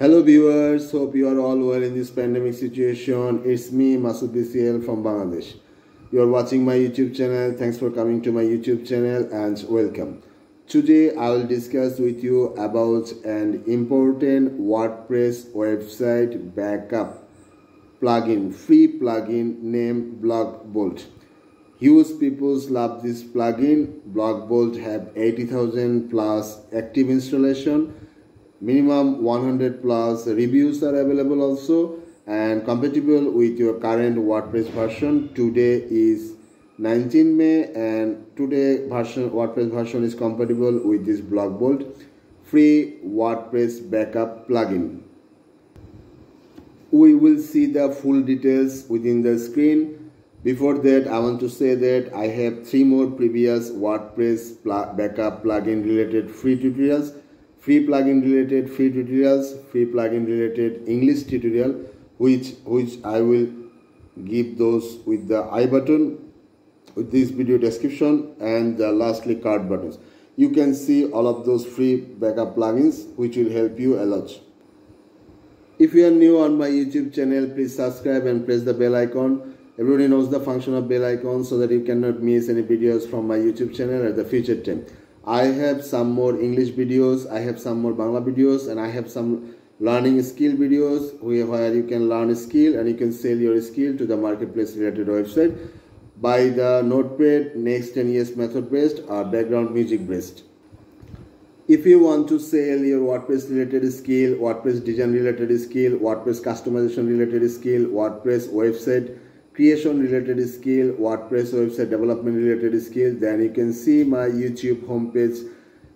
Hello viewers, hope you are all well in this pandemic situation. It's me, Masud BCL from Bangladesh. You are watching my YouTube channel. Thanks for coming to my YouTube channel and welcome. Today I will discuss with you about an important WordPress website backup plugin, free plugin named BlogVault. Huge peoples love this plugin. BlogVault have 80,000 plus active installation. Minimum 100 plus reviews are available also and compatible with your current WordPress version. Today is 19 May and today WordPress version is compatible with this BlogVault free WordPress backup plugin. We will see the full details within the screen. Before that, I want to say that I have three more previous WordPress backup plugin related free tutorials. Free plugin related free tutorials, free plugin related English tutorial, which I will give those with the I button, with this video description, and lastly card buttons. You can see all of those free backup plugins which will help you a lot. If you are new on my YouTube channel, please subscribe and press the bell icon. Everybody knows the function of bell icon so that you cannot miss any videos from my YouTube channel at the future time. I have some more English videos, I have some more Bangla videos, and I have some learning skill videos where you can learn a skill and you can sell your skill to the marketplace related website by the notepad, next 10 years method based or background music based. If you want to sell your WordPress related skill, WordPress design related skill, WordPress customization related skill, WordPress website creation related skill, WordPress website development related skill, then you can see my YouTube homepage,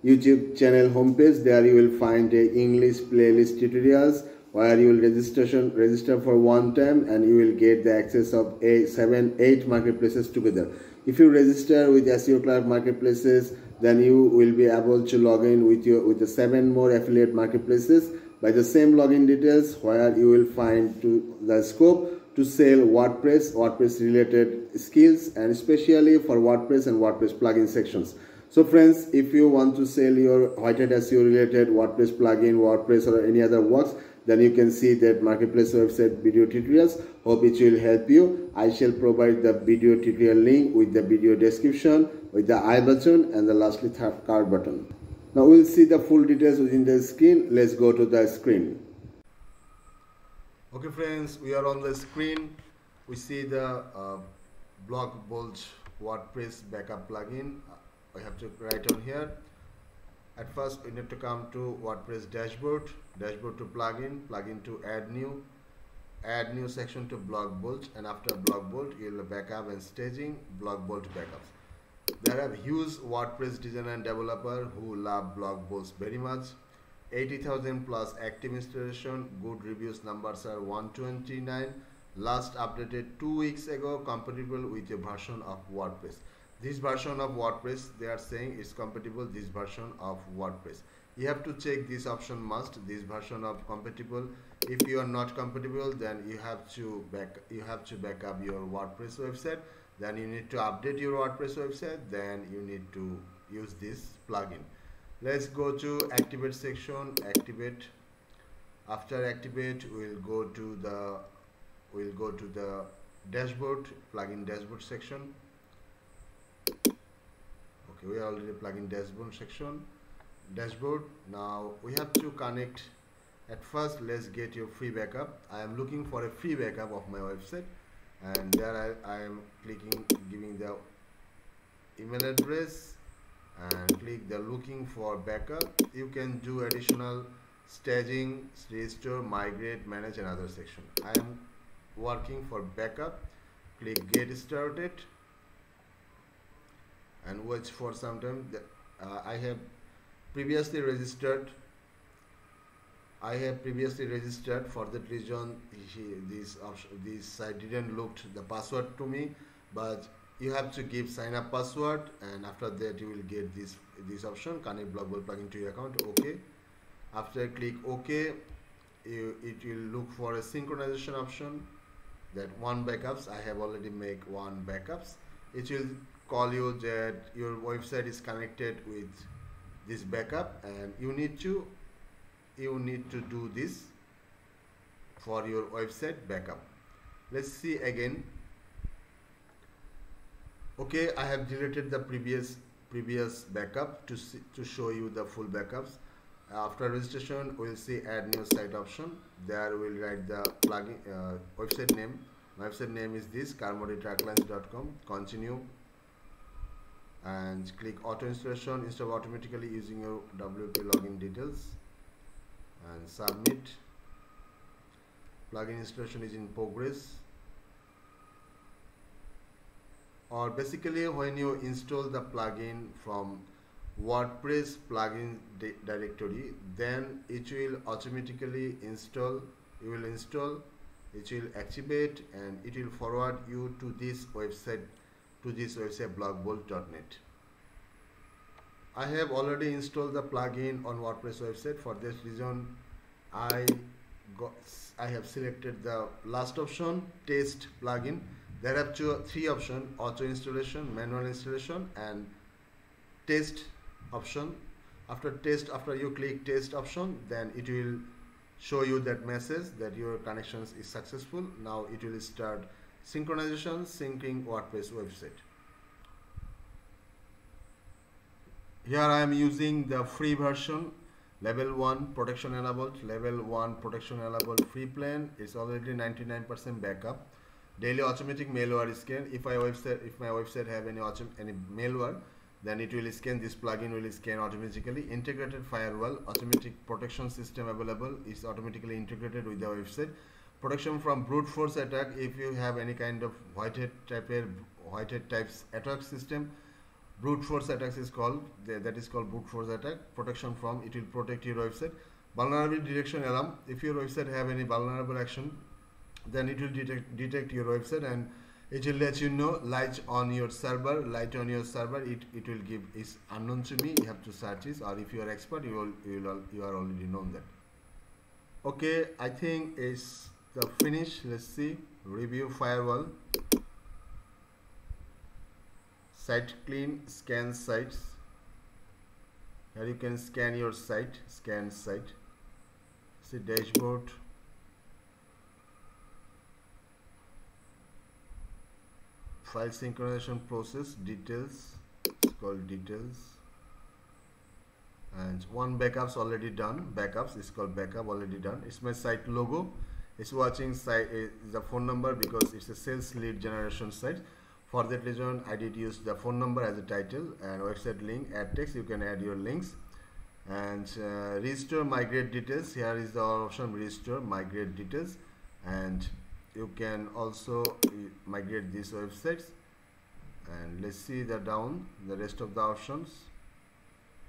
YouTube channel homepage. There you will find a English playlist tutorials where you will register for one time and you will get the access of 7-8 marketplaces together. If you register with SEO Cloud marketplaces, then you will be able to log in with the 7 more affiliate marketplaces by the same login details, where you will find the scope to sell WordPress related skills, and especially for WordPress and WordPress plugin sections. So friends, if you want to sell your white hat SEO related WordPress plugin, WordPress or any other works, then you can see that marketplace website video tutorials. Hope it will help you. I shall provide the video tutorial link with the video description, with the I button, and the lastly card button. Now we'll see the full details within the screen. Let's go to the screen. Okay friends, we are on the screen. We see the BlogVault WordPress backup plugin. I have to write on here. At first, we need to come to WordPress dashboard, dashboard to plugin, plugin to add new section to BlogVault, and after BlogVault, you'll backup and staging, BlogVault backups. There are huge WordPress designer and developer who love BlogVault very much. 80,000 plus active installation, good reviews numbers are 129, last updated 2 weeks ago, compatible with a version of WordPress. This version of WordPress, they are saying it's compatible, this version of WordPress. You have to check this option must, this version of compatible. If you are not compatible, then you have to back up your WordPress website, then you need to update your WordPress website, then you need to use this plugin. Let's go to activate section, activate. After activate, we'll go to the dashboard, plugin dashboard section. Okay, we are already plugin dashboard section, dashboard. Now we have to connect. At first, let's get your free backup. I am looking for a free backup of my website, and there I am clicking, giving the email address, and click the looking for backup. You can do additional staging, restore, migrate, manage, and other section. I am working for backup. Click get started and watch for some time. I have previously registered. For that reason, this site didn't look the password to me, but you have to give sign up password, and after that you will get this option, connect BlogVault plugin to your account. Okay, after click OK, it will look for a synchronization option, that one backups. I have already make one backups. It will call you that your website is connected with this backup and you need to you need to do this for your website backup. Let's see again. Okay, I have deleted the previous backup to show you the full backups. After registration, we'll see add new site option. There we'll write the plugin website name. My website name is this, karmodetracklines.com. Continue and click auto installation. Install automatically using your WP login details and submit. Plugin installation is in progress. Or basically, when you install the plugin from WordPress plugin directory, then it will automatically install. You will install, it will activate, and it will forward you to this website, blogvault.net. I have already installed the plugin on WordPress website. For this reason, I have selected the last option, test plugin. There are three options: auto installation, manual installation, and test option. After you click test option, then it will show you that message that your connection is successful. Now it will start synchronization, syncing WordPress website. Here I am using the free version, level 1 protection enabled, free plan. It's already 99% backup. Daily automatic malware scan. If my website have any malware, then it will scan. This plugin will scan automatically. Integrated firewall, automatic protection system available, is automatically integrated with the website. Protection from brute force attack. If you have any kind of white hat types attack system, brute force attacks is called. That is called brute force attack. Protection from, it will protect your website. Vulnerability detection alarm. If your website have any vulnerable action, then it will detect your website and it will let you know. Light on your server. It will give, is unknown to me. You have to search this, or if you are expert, you are already known that. Okay, I think it's the finish. Let's see. Review firewall. Site clean, scan sites. Here you can scan your site. Scan site. See dashboard. File synchronization process details, it's called details, and one backups already done. Backups is called backup already done. It's my site logo. It's watching site, the phone number, because it's a sales lead generation site. For that reason, I did use the phone number as a title, and website link, add text. You can add your links and restore migrate details. Here is the option restore migrate details, and you can also migrate these websites. And let's see the down the rest of the options.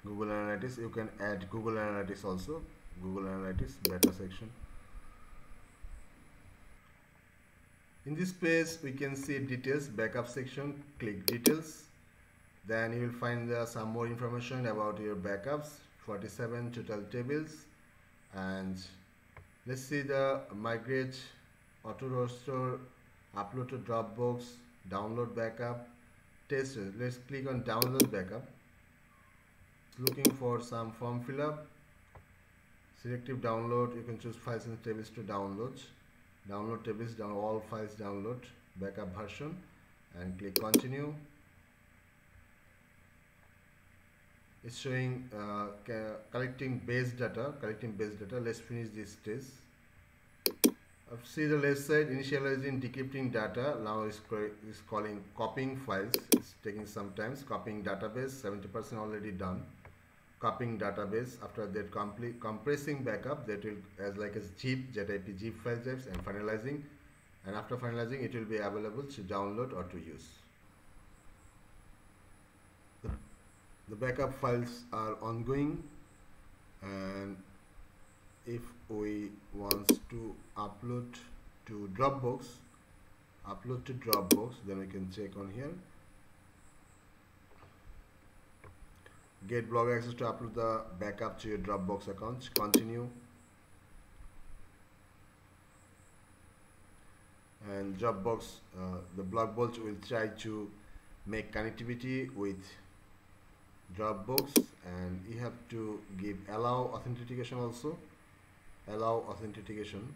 Google Analytics, you can add Google Analytics also. Google Analytics beta section. In this page we can see details, backup section. Click details, then you will find there some more information about your backups. 47 total tables. And let's see the migrate, auto restore, upload to Dropbox, download backup, test. Let's click on download backup. It's looking for some form fill up, selective download. You can choose files and tables to download. Download tables, all files, download backup version, and click continue. It's showing collecting base data. Let's finish this test. See the left side, initializing, decrypting data. Now it's calling copying files. It's taking some time. Copying database, 70% already done. Copying database. After that, compressing backup. That will as zip, zip file types, and finalizing. And after finalizing, it will be available to download or to use. The backup files are ongoing, and if we want to upload to Dropbox, then we can check on here. Get blog access to upload the backup to your Dropbox account. Continue. And Dropbox, the BlogVault will try to make connectivity with Dropbox, and you have to give allow authentication also. allow authentication.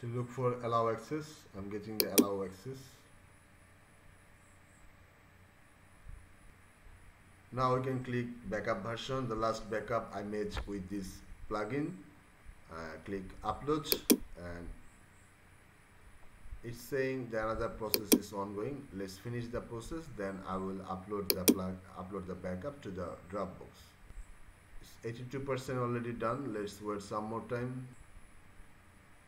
To look for allow access, I'm getting the allow access. Now we can click backup version, the last backup I made with this plugin. Click upload, and it's saying that another process is ongoing. Let's finish the process, then I will upload the backup to the Dropbox. It's 82% already done. Let's wait some more time.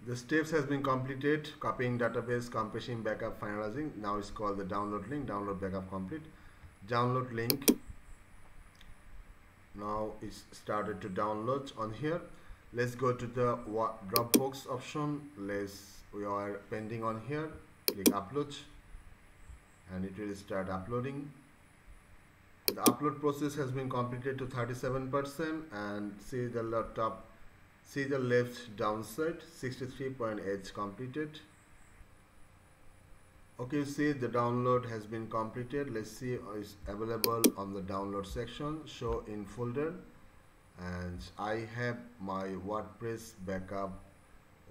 The steps has been completed: copying database, compressing, backup, finalizing. Now it's called the download link, download backup complete, download link. Now it's started to download on here. Let's go to the Dropbox option. We are pending on here. Click upload, and it will start uploading. The upload process has been completed to 37%, and see the left downside, 63.8 completed. Okay, you see the download has been completed. Let's see it's available on the download section, show in folder, and I have my WordPress backup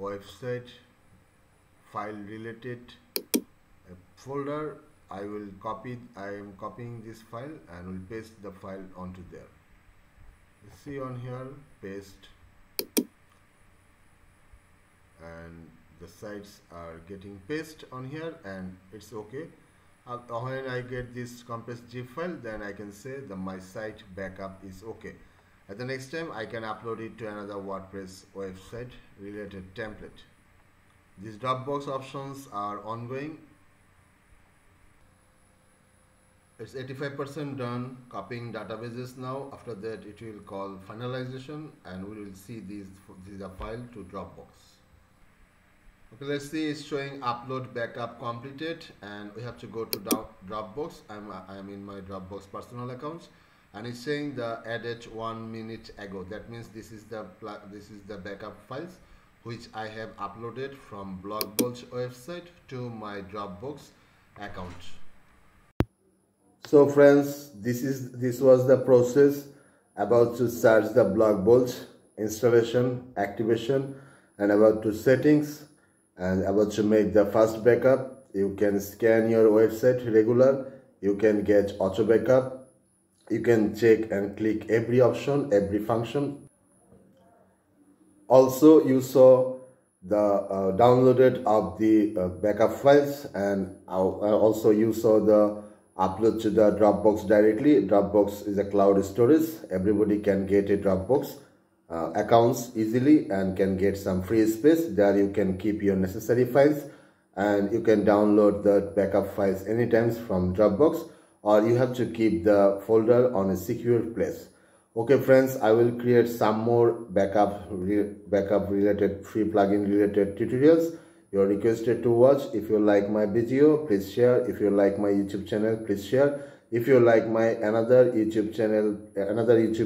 website file related folder. I am copying this file and will paste the file onto there. Let's see on here, paste, and the sites are getting pasted on here, and it's okay. When I get this compressed zip file, then I can say that my site backup is okay. At the next time, I can upload it to another WordPress website related template. These Dropbox options are ongoing. It's 85% done. Copying databases now. After that, it will call finalization, and we will see this file to Dropbox. Okay, let's see, it's showing upload backup completed, and we have to go to Dropbox. I'm in my Dropbox personal accounts, and it's saying the added 1 minute ago. That means this is the backup files which I have uploaded from BlogVault website to my Dropbox account. So friends, this was the process about to search the BlogVault installation, activation, and about to settings, and about to make the first backup. You can scan your website regular, you can get auto backup, you can check and click every option, every function. Also you saw the downloaded of the backup files, and also you saw the upload to the Dropbox directly. Dropbox is a cloud storage. Everybody can get a Dropbox accounts easily and can get some free space. There you can keep your necessary files, and you can download the backup files anytime from Dropbox, or you have to keep the folder on a secure place. Okay friends, I will create some more backup related free plugin related tutorials. You are requested to watch. If you like my video, please share. If you like my YouTube channel, please share. If you like my another YouTube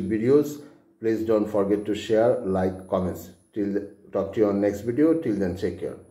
videos, please don't forget to share, like, comments. Talk to you on next video. Till then, take care.